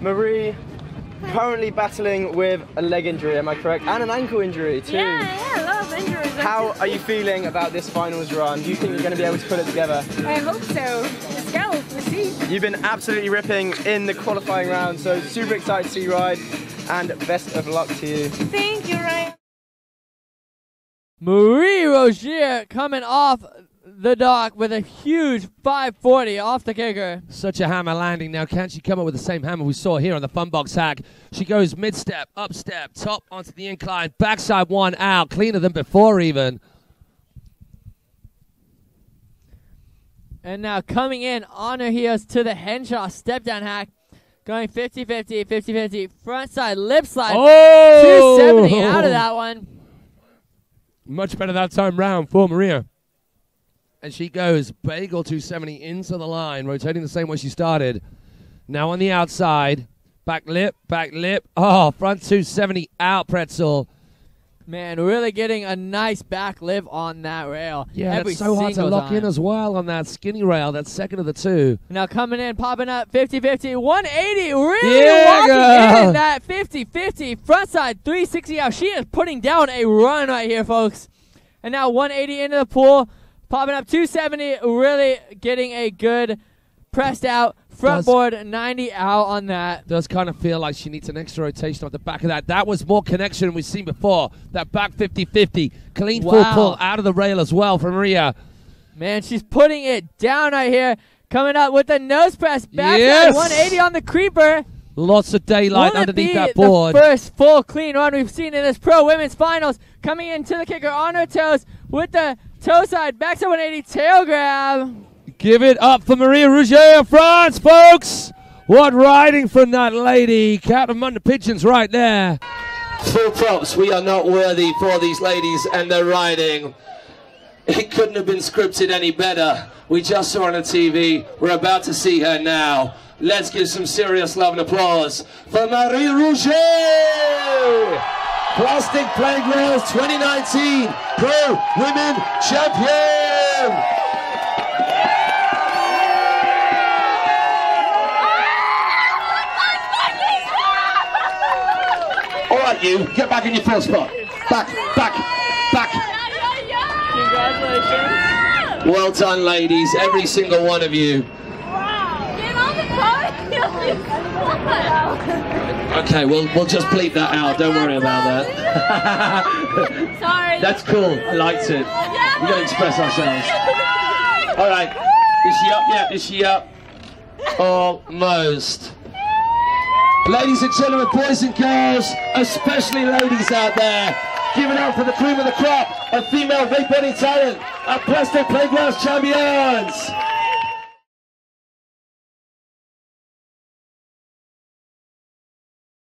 Maryh, currently battling with a leg injury, am I correct? And an ankle injury too. Yeah, a lot of injuries. How are you feeling about this finals run? Do you think you're going to be able to put it together? I hope so. Let's go, we'll see. You've been absolutely ripping in the qualifying round, so super excited to see you ride, and best of luck to you. Thank you, Ryan. Maryh Rougier coming off the dock with a huge 540 off the kicker. Such a hammer landing. Now, can she come up with the same hammer we saw here on the fun box hack? She goes mid-step, up-step, top onto the incline, backside one out, cleaner than before even. And now coming in on her heels to the Henshaw step-down hack, going 50-50, 50-50, front side, lip slide, oh! 270 out of that one. Much better that time round for Maryh. And she goes bagel 270 into the line, rotating the same way she started. Now on the outside, back lip, back lip. Oh, front 270 out, pretzel. Man, really getting a nice back lip on that rail. Yeah, it's so hard to lock in as well on that skinny rail, that second of the two. Now coming in, popping up, 50-50, 180, really walking in that 50-50. Front side, 360 out. She is putting down a run right here, folks. And now 180 into the pool. Popping up 270, really getting a good pressed out front board 90 out on that. Does kind of feel like she needs an extra rotation on the back of that. That was more connection than we've seen before. That back 50-50, clean full pull out of the rail as well from Maryh. Man, she's putting it down right here. Coming up with the nose press back at 180 on the creeper. Lots of daylight underneath that board. The first full clean run we've seen in this pro women's finals. Coming into the kicker on her toes with the toe side, back to 180, tail grab. Give it up for Maryh Rougier of France, folks. What riding from that lady. Cat among the pigeons right there. Full props. We are not worthy for these ladies and their riding. It couldn't have been scripted any better. We just saw her on the TV. We're about to see her now. Let's give some serious love and applause for Maryh Rougier, Plastic Playground 2019 Pro Women Champion! All right, you, get back in your first spot. Back, back, back. Congratulations. Well done, ladies, every single one of you. Okay, we'll just bleep that out. Don't worry about that. Sorry. That's cool. I liked it. Yeah, we're gonna express ourselves. All right. Is she up yet? Is she up? Almost. Ladies and gentlemen, boys and girls, especially ladies out there, give it up for the cream of the crop of female wakeboarding talent, our Plastic Playground champions.